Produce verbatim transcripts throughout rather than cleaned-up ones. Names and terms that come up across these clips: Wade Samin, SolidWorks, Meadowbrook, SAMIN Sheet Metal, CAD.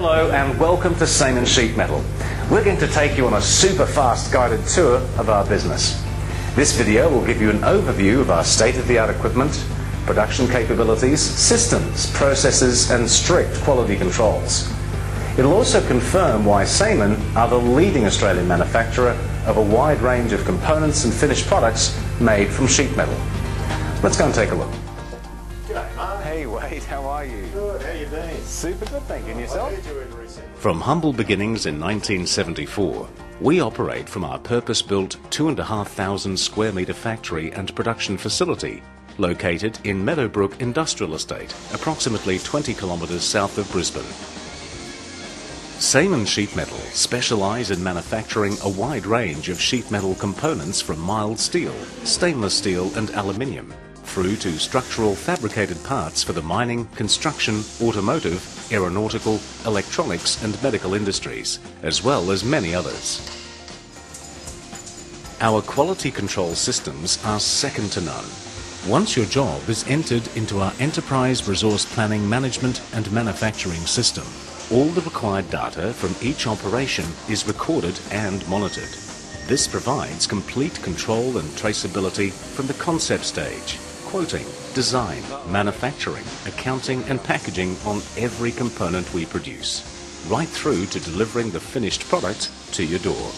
Hello and welcome to Samin Sheet Metal. We're going to take you on a super fast guided tour of our business. This video will give you an overview of our state-of-the-art equipment, production capabilities, systems, processes and strict quality controls. It'll also confirm why Samin are the leading Australian manufacturer of a wide range of components and finished products made from sheet metal. Let's go and take a look. Hey Wade, how are you? Good, how you been? Super good, thank you. And yourself? From humble beginnings in nineteen seventy-four, we operate from our purpose-built two thousand five hundred square metre factory and production facility located in Meadowbrook Industrial Estate, approximately twenty kilometres south of Brisbane. Samin Sheet Metal specialise in manufacturing a wide range of sheet metal components from mild steel, stainless steel and aluminium, through to structural fabricated parts for the mining, construction, automotive, aeronautical, electronics and medical industries, as well as many others. Our quality control systems are second to none. Once your job is entered into our Enterprise Resource Planning Management and Manufacturing System, all the required data from each operation is recorded and monitored. This provides complete control and traceability from the concept stage, quoting, design, manufacturing, accounting and packaging on every component we produce, right through to delivering the finished product to your door.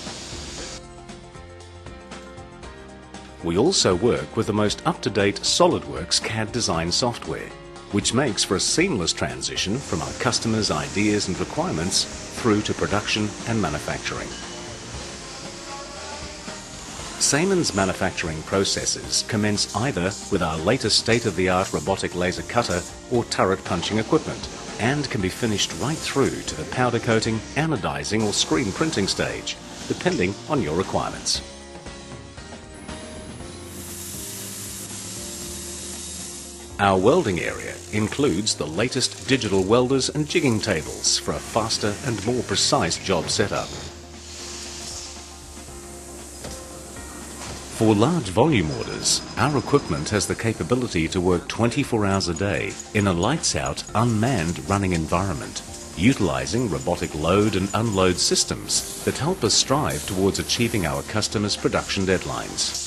We also work with the most up-to-date SolidWorks C A D design software, which makes for a seamless transition from our customers' ideas and requirements through to production and manufacturing. Samin's manufacturing processes commence either with our latest state-of-the-art robotic laser cutter or turret punching equipment and can be finished right through to the powder coating, anodizing or screen printing stage, depending on your requirements. Our welding area includes the latest digital welders and jigging tables for a faster and more precise job setup. For large volume orders, our equipment has the capability to work twenty-four hours a day in a lights-out, unmanned running environment, utilising robotic load and unload systems that help us strive towards achieving our customers' production deadlines.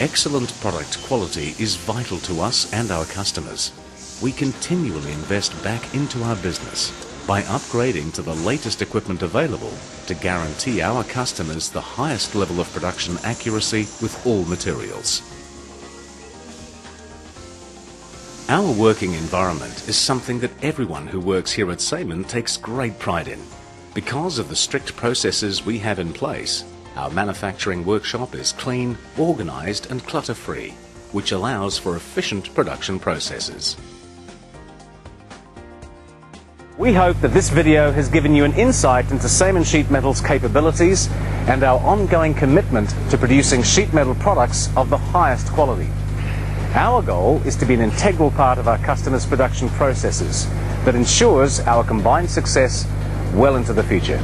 Excellent product quality is vital to us and our customers. We continually invest back into our business by upgrading to the latest equipment available to guarantee our customers the highest level of production accuracy with all materials. Our working environment is something that everyone who works here at Samin takes great pride in. Because of the strict processes we have in place, our manufacturing workshop is clean, organised and clutter-free, which allows for efficient production processes. We hope that this video has given you an insight into Samin Sheet Metal's capabilities and our ongoing commitment to producing sheet metal products of the highest quality. Our goal is to be an integral part of our customers' production processes that ensures our combined success well into the future.